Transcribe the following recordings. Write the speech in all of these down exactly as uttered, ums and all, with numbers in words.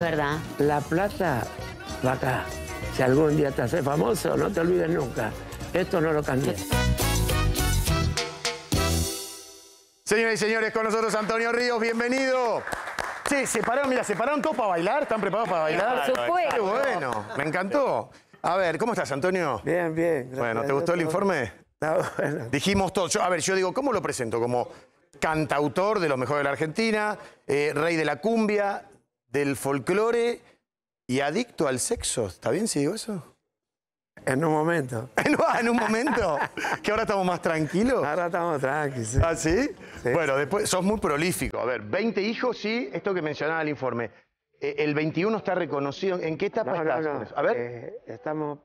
¿Verdad? La plata va acá. Si algún día te haces famoso, no te olvides nunca. Esto no lo cambié. Señoras y señores, con nosotros Antonio Ríos, bienvenido. Sí, se pararon, mira, se pararon todos para bailar, ¿están preparados para bailar? Por supuesto. Qué bueno, me encantó. A ver, ¿cómo estás, Antonio? Bien, bien. Bueno, ¿te gustó el informe? No, bueno. Dijimos todo. Yo, a ver, yo digo, ¿cómo lo presento? Como cantautor de los mejores de la Argentina, eh, rey de la cumbia, del folclore y adicto al sexo. ¿Está bien si digo eso? En un momento. ¿En un momento? ¿Que ahora estamos más tranquilos? Ahora estamos tranquilos. Sí. ¿Ah, sí? sí? Bueno, después sos muy prolífico. A ver, veinte hijos, sí, esto que mencionaba el informe. Eh, el veintiuno está reconocido. ¿En qué etapa no, estás? No, no. A ver. Eh, estamos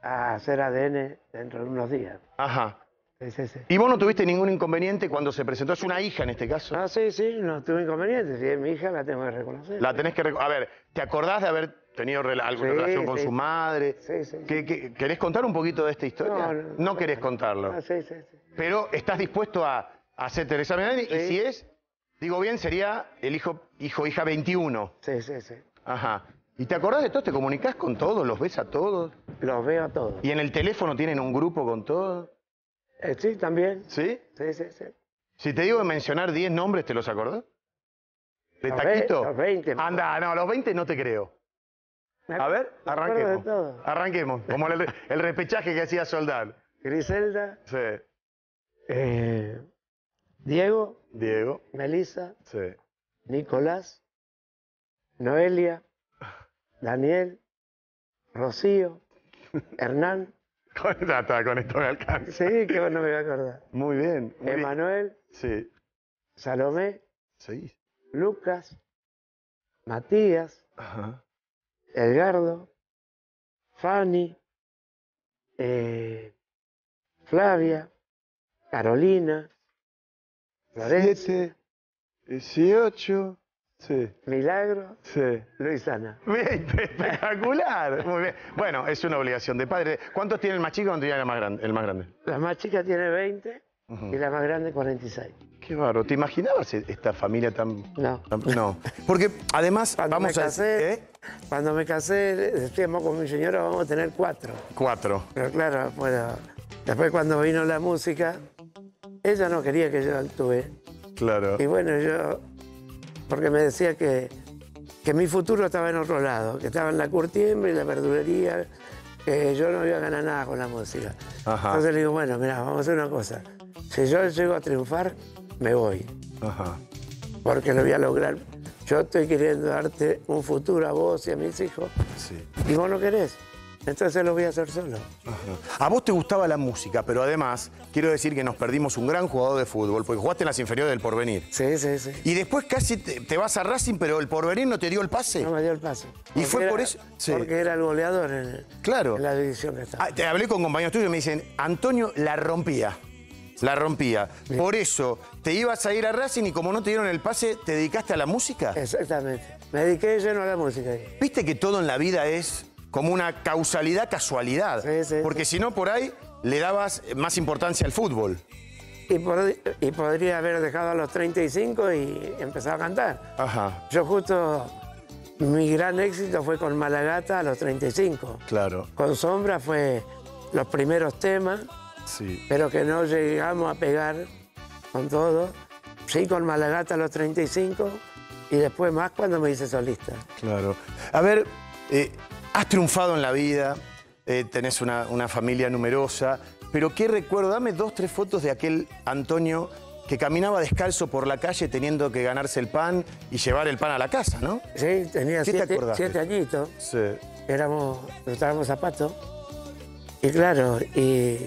a hacer A D N dentro de unos días. Ajá. Sí, sí, sí. ¿Y vos no tuviste ningún inconveniente cuando se presentó? Es una hija en este caso. Ah, sí, sí, no tuve inconveniente. Si es mi hija, la tengo que reconocer. La tenés que reconocer. A ver, ¿te acordás de haber tenido rela alguna sí, relación sí, con sí. su madre? Sí, sí. ¿Qué, qué, ¿Querés contar un poquito de esta historia? No, no, no querés contarlo. Ah, sí, sí, sí. Pero estás dispuesto a hacerte el examen. Sí. Y si es, digo bien, sería el hijo, hijo, hija veintiuno. Sí, sí, sí. Ajá. ¿Y te acordás de todos? ¿Te comunicás con todos? ¿Los ves a todos? Los veo a todos. ¿Y en el teléfono tienen un grupo con todos? Eh, sí, también. ¿Sí? Sí, sí, sí. Si te digo de mencionar diez nombres, ¿te los acordás? ¿De los taquito? Ve, los veinte. Anda, no, los veinte no te creo. A ver, arranquemos. Arranquemos, como el, el repechaje que hacía Soldán. Griselda. Sí. Eh, Diego. Diego. Melissa. Sí. Nicolás. Noelia. Daniel. Rocío. Hernán. Con esto me alcanza. Sí, que no me voy a acordar. Muy bien. Muy Emanuel. Bien. Sí. Salomé. Sí. Lucas. Matías. Ajá. Edgardo. Fanny. Eh, Flavia. Carolina. Florencia. dieciocho. Sí. Milagro. Sí. Luisana. Espectacular. Muy bien. Bueno, es una obligación de padre. ¿Cuántos tiene el más chico o tiene el más grande? El más grande. La más chica tiene veinte uh-huh. y la más grande cuarenta y seis. Qué bárbaro. ¿Te imaginabas esta familia tan...? No. Tan... No. Porque además... Cuando vamos me casé, a... ¿Eh? Cuando me casé, estuvimos con mi señora, vamos a tener cuatro. Cuatro. Pero claro, bueno, después cuando vino la música, ella no quería que yo actúe. Claro. Y bueno, yo... Porque me decía que, que mi futuro estaba en otro lado, que estaba en la curtiembre y la verdulería, que yo no iba a ganar nada con la música. Ajá. Entonces le digo, bueno, mirá, vamos a hacer una cosa. Si yo llego a triunfar, me voy. Ajá. Porque lo voy a lograr. Yo estoy queriendo darte un futuro a vos y a mis hijos. Sí. Y vos no querés. Entonces lo voy a hacer solo. Ajá. A vos te gustaba la música, pero además quiero decir que nos perdimos un gran jugador de fútbol, porque jugaste en las inferiores del Porvenir. Sí, sí, sí. Y después casi te, te vas a Racing, pero el Porvenir no te dio el pase. No me dio el pase. Y fue era, por eso... Sí. Porque era el goleador en, claro. en la división que estaba. Ah, te hablé con compañeros tuyos y me dicen, Antonio la rompía. La rompía. Bien. Por eso te ibas a ir a Racing y como no te dieron el pase, ¿te dedicaste a la música? Exactamente. Me dediqué lleno a la música. Viste que todo en la vida es... como una causalidad, casualidad. Sí, sí, porque sí. si no, por ahí le dabas más importancia al fútbol. Y, por, y podría haber dejado a los treinta y cinco y empezado a cantar. Ajá. Yo justo, mi gran éxito fue con Malagata a los treinta y cinco. Claro. Con Sombra fue los primeros temas, sí. pero que no llegamos a pegar con todo. Sí, con Malagata a los treinta y cinco y después más cuando me hice solista. Claro. A ver... Eh... Has triunfado en la vida, eh, tenés una, una familia numerosa, pero qué recuerdo, dame dos, tres fotos de aquel Antonio que caminaba descalzo por la calle teniendo que ganarse el pan y llevar el pan a la casa, ¿no? Sí, tenía siete, te siete añitos, sí. éramos, estábamos zapatos, y claro, y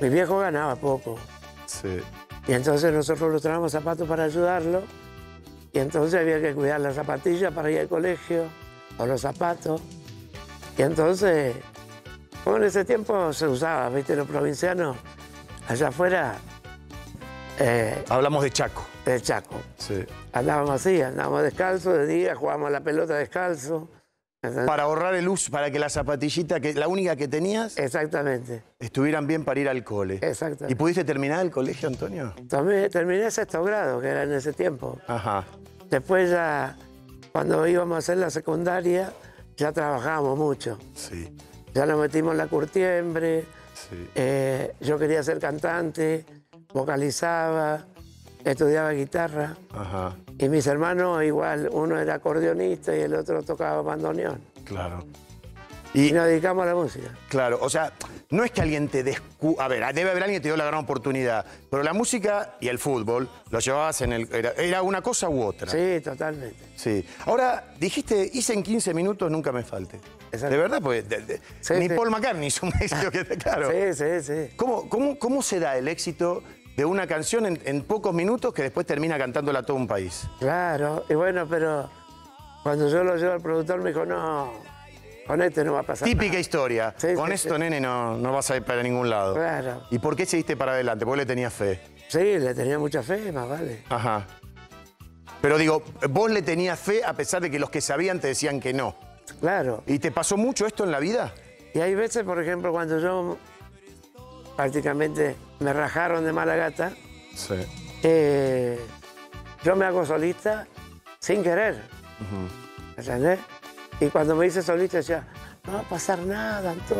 mi viejo ganaba poco. Sí. Y entonces nosotros lustrábamos zapatos para ayudarlo, y entonces había que cuidar las zapatillas para ir al colegio, o los zapatos. Y entonces, como en ese tiempo se usaba, ¿viste? Los provincianos, allá afuera... Eh, Hablamos de Chaco. De Chaco. Sí. Andábamos así, andábamos descalzos de día, jugábamos a la pelota descalzo. ¿Entendés? Para ahorrar el uso, para que la zapatillita, que la única que tenías... Exactamente. ...estuvieran bien para ir al cole. Exactamente. ¿Y pudiste terminar el colegio, Antonio? Tomé, terminé sexto grado, que era en ese tiempo. Ajá. Después ya... Cuando íbamos a hacer la secundaria, ya trabajábamos mucho. Sí. Ya nos metimos en la curtiembre. Sí. Eh, yo quería ser cantante, vocalizaba, estudiaba guitarra. Ajá. Y mis hermanos igual, uno era acordeonista y el otro tocaba bandoneón. Claro. Y, y nos dedicamos a la música. Claro, o sea, no es que alguien te descu... A ver, debe haber alguien que te dio la gran oportunidad, pero la música y el fútbol lo llevabas en el... Era, era una cosa u otra. Sí, totalmente. Sí. Ahora, dijiste, hice en quince minutos, nunca me falte. Exacto. De verdad, pues de, de, sí, ni sí. Paul McCartney hizo un éxito que te... Claro. Sí, sí, sí. ¿Cómo, cómo, cómo se da el éxito de una canción en, en pocos minutos que después termina cantándola todo un país? Claro, y bueno, pero cuando yo lo llevo al productor me dijo, no... Con esto no va a pasar Típica nada. historia. Sí, Con sí, esto, sí. nene, no, no vas a ir para ningún lado. Claro. ¿Y por qué seguiste para adelante? ¿Vos le tenías fe? Sí, le tenía mucha fe, más vale. Ajá. Pero digo, vos le tenías fe a pesar de que los que sabían te decían que no. Claro. ¿Y te pasó mucho esto en la vida? Y hay veces, por ejemplo, cuando yo prácticamente me rajaron de Malagata. Sí. Eh, yo me hago solista sin querer. Uh-huh. ¿Entendés? Y cuando me hice solista decía, no va a pasar nada, Antonio.